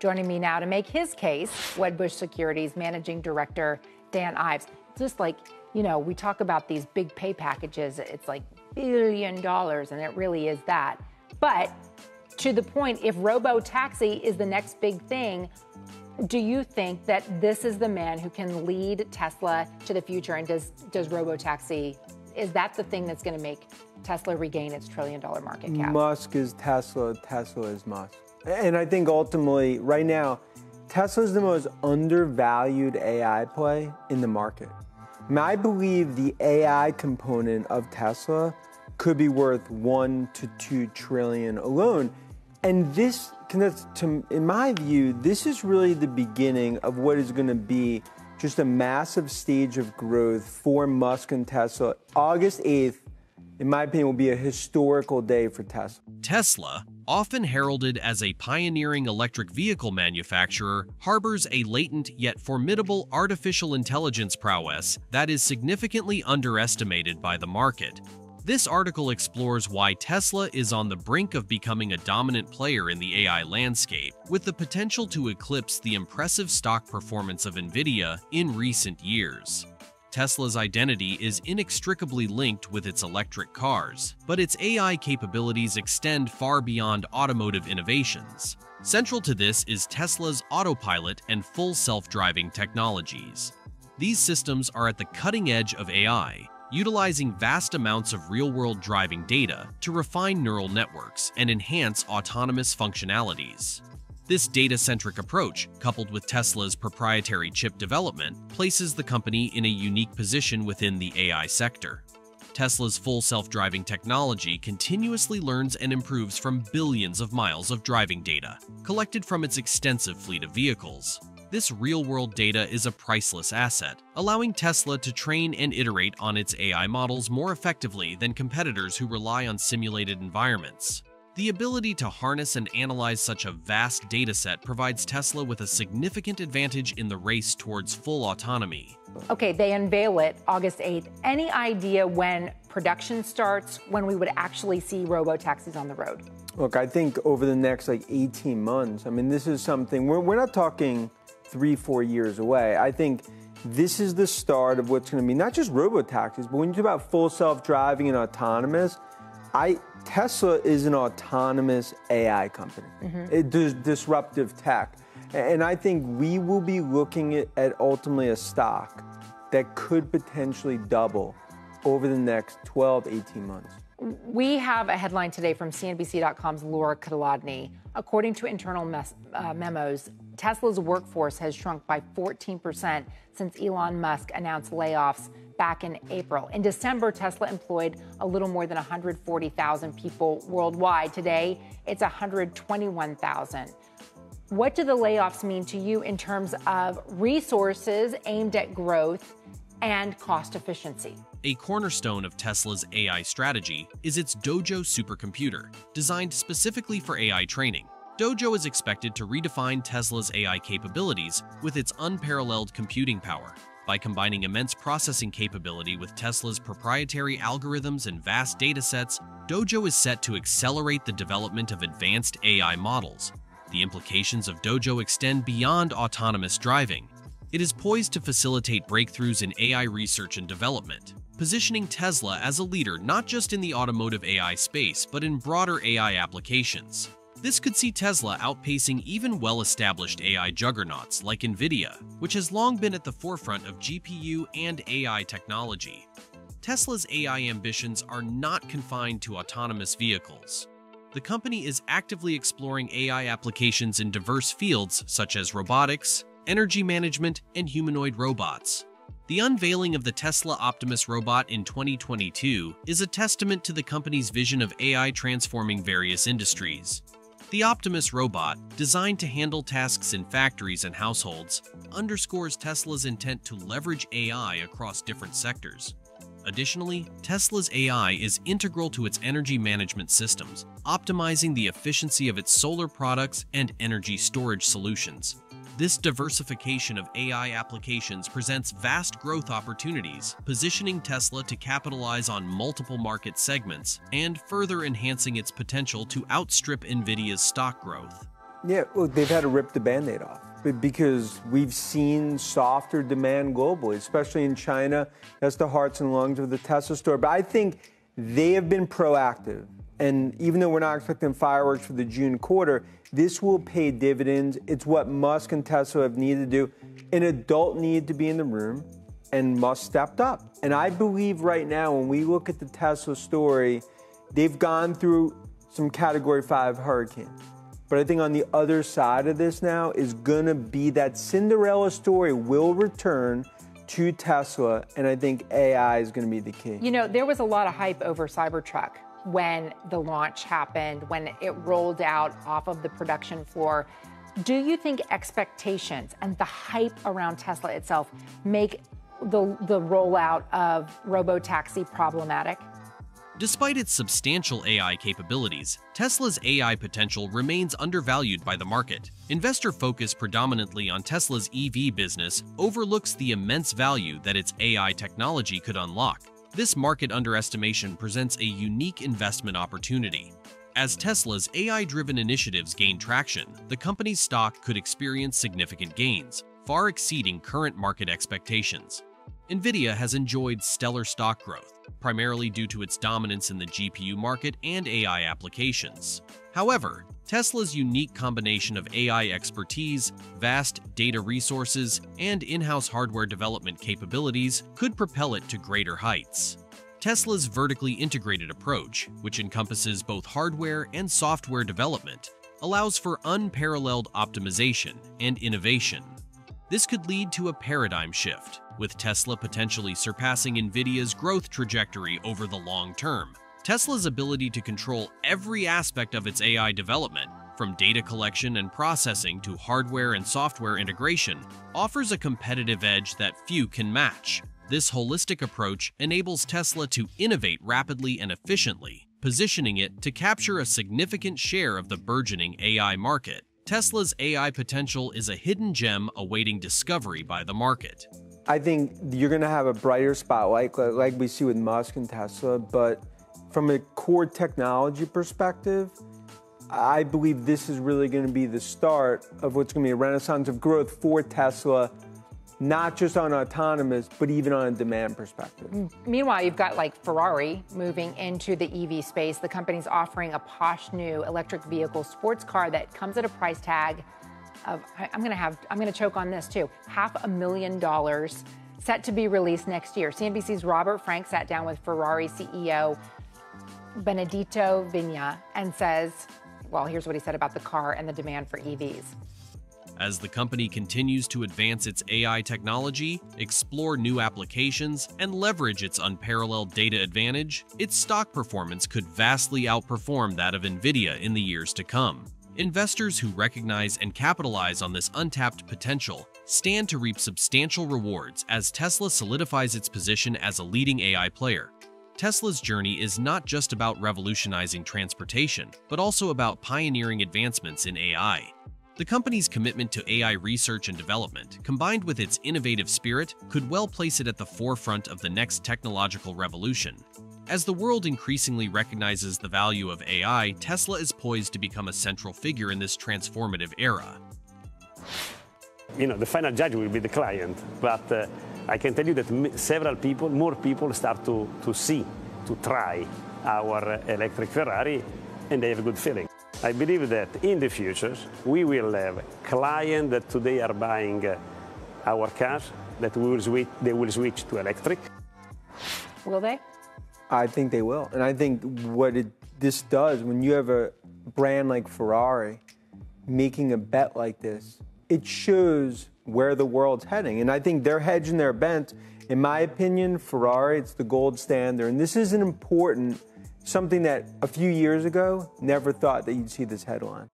Joining me now to make his case, Wedbush Securities Managing Director Dan Ives. Just like, you know, we talk about these big pay packages, it's like $1 billion, and it really is that. But to the point, if robo-taxi is the next big thing, do you think that this is the man who can lead Tesla to the future? And does robo-taxi, is that the thing that's going to make Tesla regain its $1 trillion market cap? Musk is Tesla, Tesla is Musk. And I think ultimately, right now, Tesla is the most undervalued AI play in the market. And I believe the AI component of Tesla could be worth $1 to $2 trillion alone. And this, in my view, this is really the beginning of what is going to be just a massive stage of growth for Musk and Tesla. August 8th, in my opinion, will be a historical day for Tesla. Tesla, often heralded as a pioneering electric vehicle manufacturer, harbors a latent yet formidable artificial intelligence prowess that is significantly underestimated by the market. This article explores why Tesla is on the brink of becoming a dominant player in the AI landscape, with the potential to eclipse the impressive stock performance of Nvidia in recent years. Tesla's identity is inextricably linked with its electric cars, but its AI capabilities extend far beyond automotive innovations. Central to this is Tesla's autopilot and full self-driving technologies. These systems are at the cutting edge of AI, utilizing vast amounts of real-world driving data to refine neural networks and enhance autonomous functionalities. This data-centric approach, coupled with Tesla's proprietary chip development, places the company in a unique position within the AI sector. Tesla's full self-driving technology continuously learns and improves from billions of miles of driving data collected from its extensive fleet of vehicles. This real-world data is a priceless asset, allowing Tesla to train and iterate on its AI models more effectively than competitors who rely on simulated environments. The ability to harness and analyze such a vast dataset provides Tesla with a significant advantage in the race towards full autonomy. Okay, they unveil it August 8th. Any idea when production starts, when we would actually see robo-taxis on the road? Look, I think over the next like 18 months, I mean, this is something, we're not talking 3-4 years away. I think this is the start of what's going to be not just robo-taxis, but when you talk about full self-driving and autonomous, Tesla is an autonomous AI company. It does disruptive tech. And I think we will be looking at ultimately a stock that could potentially double over the next 12, 18 months. We have a headline today from CNBC.com's Laura Kolodny. According to internal memos, Tesla's workforce has shrunk by 14% since Elon Musk announced layoffs back in April. In December, Tesla employed a little more than 140,000 people worldwide. Today, it's 121,000. What do the layoffs mean to you in terms of resources aimed at growth and cost efficiency? A cornerstone of Tesla's AI strategy is its Dojo supercomputer, designed specifically for AI training. Dojo is expected to redefine Tesla's AI capabilities with its unparalleled computing power. By combining immense processing capability with Tesla's proprietary algorithms and vast datasets, Dojo is set to accelerate the development of advanced AI models. The implications of Dojo extend beyond autonomous driving. It is poised to facilitate breakthroughs in AI research and development, positioning Tesla as a leader not just in the automotive AI space, but in broader AI applications. This could see Tesla outpacing even well-established AI juggernauts like Nvidia, which has long been at the forefront of GPU and AI technology. Tesla's AI ambitions are not confined to autonomous vehicles. The company is actively exploring AI applications in diverse fields such as robotics, energy management, and humanoid robots. The unveiling of the Tesla Optimus robot in 2022 is a testament to the company's vision of AI transforming various industries. The Optimus robot, designed to handle tasks in factories and households, underscores Tesla's intent to leverage AI across different sectors. Additionally, Tesla's AI is integral to its energy management systems, optimizing the efficiency of its solar products and energy storage solutions. This diversification of AI applications presents vast growth opportunities, positioning Tesla to capitalize on multiple market segments and further enhancing its potential to outstrip Nvidia's stock growth. Yeah, well, they've had to rip the Band-Aid off because we've seen softer demand globally, especially in China. That's the hearts and lungs of the Tesla story. But I think they have been proactive. And even though we're not expecting fireworks for the June quarter, this will pay dividends. It's what Musk and Tesla have needed to do. An adult needed to be in the room, and Musk stepped up. And I believe right now, when we look at the Tesla story, they've gone through some Category 5 hurricanes. But I think on the other side of this now is gonna be that Cinderella story will return to Tesla, and I think AI is gonna be the key. You know, there was a lot of hype over Cybertruck when the launch happened, when it rolled out off of the production floor. Do you think expectations and the hype around Tesla itself make the rollout of robotaxi problematic? Despite its substantial AI capabilities, Tesla's AI potential remains undervalued by the market. Investor focus predominantly on Tesla's EV business overlooks the immense value that its AI technology could unlock. This market underestimation presents a unique investment opportunity. As Tesla's AI-driven initiatives gain traction, the company's stock could experience significant gains, far exceeding current market expectations. Nvidia has enjoyed stellar stock growth, primarily due to its dominance in the GPU market and AI applications. However, Tesla's unique combination of AI expertise, vast data resources, and in-house hardware development capabilities could propel it to greater heights. Tesla's vertically integrated approach, which encompasses both hardware and software development, allows for unparalleled optimization and innovation. This could lead to a paradigm shift, with Tesla potentially surpassing Nvidia's growth trajectory over the long term. Tesla's ability to control every aspect of its AI development, from data collection and processing to hardware and software integration, offers a competitive edge that few can match. This holistic approach enables Tesla to innovate rapidly and efficiently, positioning it to capture a significant share of the burgeoning AI market. Tesla's AI potential is a hidden gem awaiting discovery by the market. I think you're gonna have a brighter spotlight like we see with Musk and Tesla, but from a core technology perspective, I believe this is really gonna be the start of what's gonna be a renaissance of growth for Tesla, not just on autonomous, but even on a demand perspective. Meanwhile, you've got like Ferrari moving into the EV space. The company's offering a posh new electric vehicle sports car that comes at a price tag of, I'm gonna choke on this too, $500,000, set to be released next year. CNBC's Robert Frank sat down with Ferrari CEO Benedetto Vigna and says, well, here's what he said about the car and the demand for EVs. As the company continues to advance its AI technology, explore new applications, and leverage its unparalleled data advantage, its stock performance could vastly outperform that of Nvidia in the years to come. Investors who recognize and capitalize on this untapped potential stand to reap substantial rewards as Tesla solidifies its position as a leading AI player. Tesla's journey is not just about revolutionizing transportation, but also about pioneering advancements in AI. The company's commitment to AI research and development, combined with its innovative spirit, could well place it at the forefront of the next technological revolution. As the world increasingly recognizes the value of AI, Tesla is poised to become a central figure in this transformative era. You know, the final judge will be the client, but I can tell you that several people, more people, start to try our electric Ferrari, and they have a good feeling. I believe that in the future, we will have clients that today are buying our cars, that they will switch to electric. Will they? I think they will. And I think what this does, when you have a brand like Ferrari making a bet like this, it shows where the world's heading. And I think they're hedging their bent. In my opinion, Ferrari, it's the gold standard. And this is an important, something that a few years ago, never thought that you'd see this headline.